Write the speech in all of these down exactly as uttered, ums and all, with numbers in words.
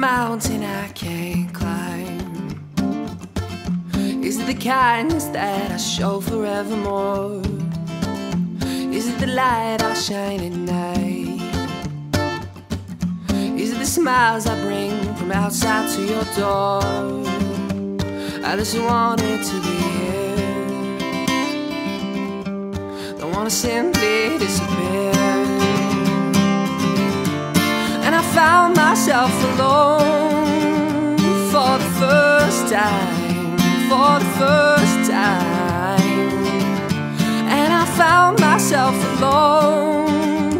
mountain I can't climb? Is it the kindness that I show forevermore? Is it the light I shine at night? Is it the smiles I bring from outside to your door? I just wanted to be here. Don't wanna simply disappear. And I found myself alone for the first time, for the first time. And I found myself alone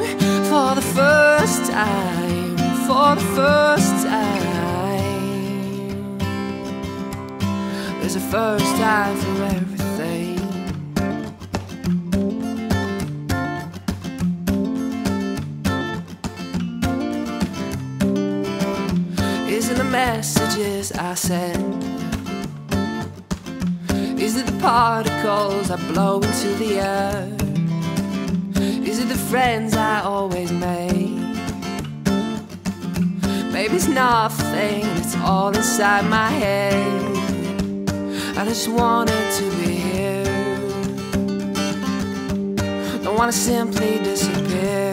for the first time, for the first time. There's a first time for everything. Is it the messages I send? Is it the particles I blow into the air? Is it the friends I always make? Maybe it's nothing, it's all inside my head. I just wanted to be here. Don't wanna simply disappear.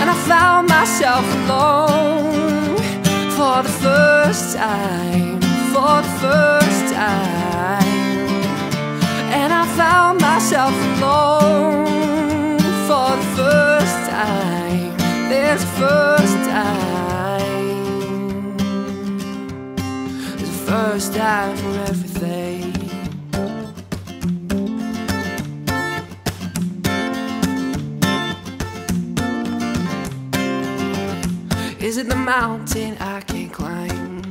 And I found myself alone for the first time, for the first time. And I found myself alone for the first time, this first time. It's the first time for everything. Is it the mountain I can't climb?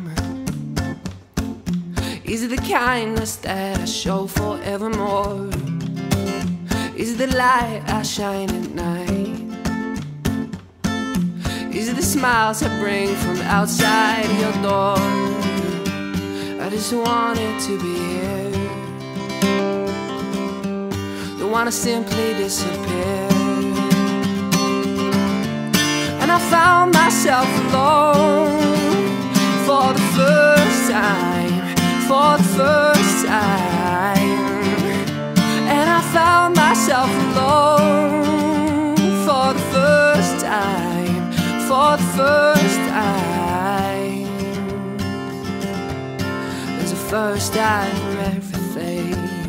Is it the kindness that I show forevermore? Is it the light I shine at night? Is it the smiles I bring from outside your door? I just wanted to be here. Don't wanna simply disappear. And I found myself alone for the first time, for the first time. And I found myself alone for the first time, for the first time. There's a first time for everything.